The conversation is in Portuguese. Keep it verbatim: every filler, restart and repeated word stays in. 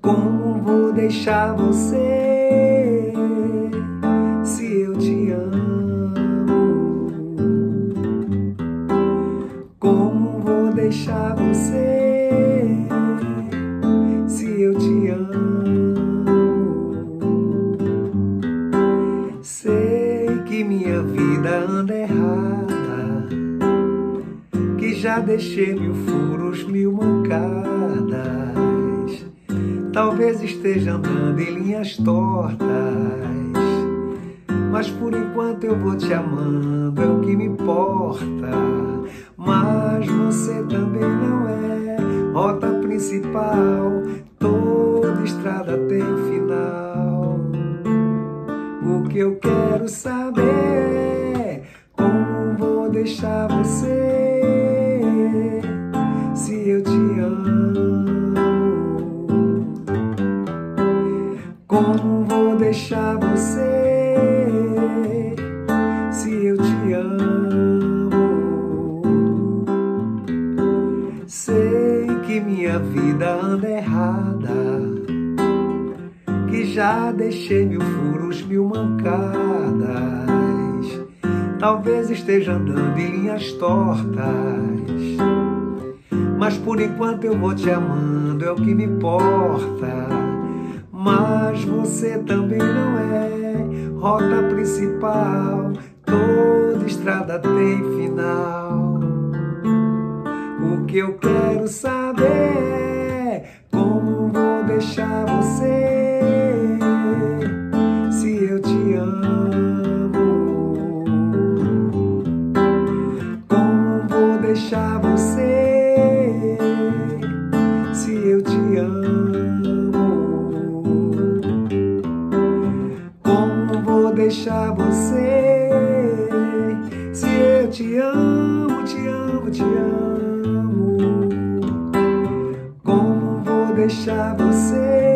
Como vou deixar você se eu te amo? Como vou deixar você se eu te amo? Sei que minha vida anda errada, que já deixei mil furos, mil mancadas. Talvez esteja andando em linhas tortas, mas por enquanto eu vou te amando, é o que me importa. Mas você também não é rota principal, toda estrada tem final. O que eu quero saber é como vou deixar você se eu te amo. Como vou deixar você se eu te amo? Sei que minha vida anda errada, que já deixei mil furos, mil mancadas. Talvez esteja andando em linhas tortas, mas por enquanto eu vou te amando, é o que me importa. Mas você também não é rota principal, toda estrada tem final. O que eu quero saber é como vou deixar você se eu te amo? Como vou deixar você se eu te amo? Deixar você se eu te amo, te amo, te amo. Como vou deixar você?